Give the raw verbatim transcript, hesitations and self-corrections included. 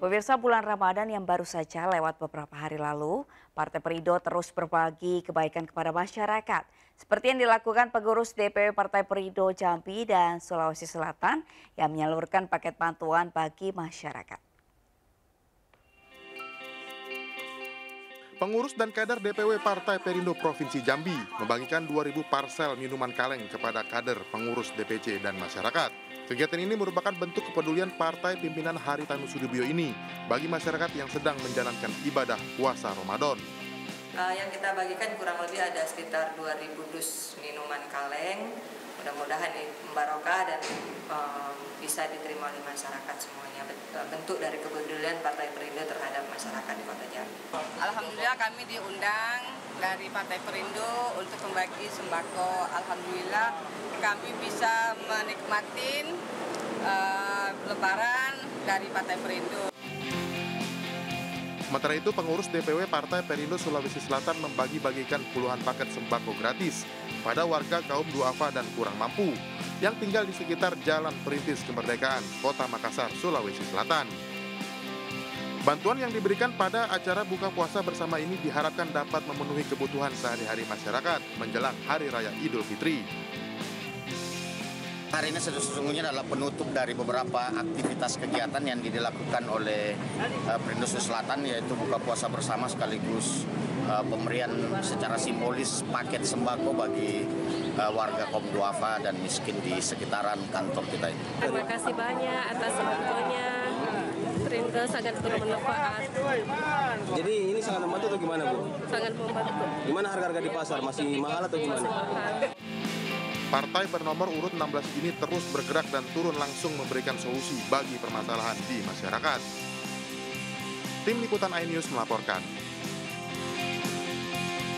Pemirsa, bulan Ramadan yang baru saja lewat beberapa hari lalu, Partai Perindo terus berbagi kebaikan kepada masyarakat. Seperti yang dilakukan pengurus D P W Partai Perindo Jambi dan Sulawesi Selatan yang menyalurkan paket bantuan bagi masyarakat. Pengurus dan kader D P W Partai Perindo Provinsi Jambi membagikan dua ribu parsel minuman kaleng kepada kader, pengurus D P C dan masyarakat. Kegiatan ini merupakan bentuk kepedulian partai pimpinan Hary Tanoesoedibjo ini bagi masyarakat yang sedang menjalankan ibadah puasa Ramadan. Uh, yang kita bagikan kurang lebih ada sekitar dua ribu dus minuman kaleng. Mudah-mudahan ini barokah dan um, bisa diterima oleh masyarakat semuanya. Bentuk dari kepedulian Partai Perindo terhadap masyarakat di Kota Jambi. Alhamdulillah kami diundang dari Partai Perindo untuk membagi sembako. Alhamdulillah kami bisa menikmati uh, lebaran dari Partai Perindo. Sementara itu, pengurus D P W Partai Perindo Sulawesi Selatan membagi-bagikan puluhan paket sembako gratis pada warga kaum duafa dan kurang mampu yang tinggal di sekitar Jalan Perintis Kemerdekaan, Kota Makassar, Sulawesi Selatan. Bantuan yang diberikan pada acara buka puasa bersama ini diharapkan dapat memenuhi kebutuhan sehari-hari masyarakat menjelang Hari Raya Idul Fitri. Hari ini sesungguhnya adalah penutup dari beberapa aktivitas kegiatan yang dilakukan oleh uh, Perindo Sulawesi Selatan, yaitu buka puasa bersama sekaligus uh, pemberian secara simbolis paket sembako bagi uh, warga kaum duafa dan miskin di sekitaran kantor kita ini. Terima kasih banyak atas bantuannya. Perindo sangat bermanfaat. Jadi ini sangat membantu atau gimana, Bu? Sangat membantu. Gimana harga-harga di pasar? Masih mahal atau gimana? Mahal. Partai bernomor urut enam belas ini terus bergerak dan turun langsung memberikan solusi bagi permasalahan di masyarakat. Tim Liputan iNews melaporkan.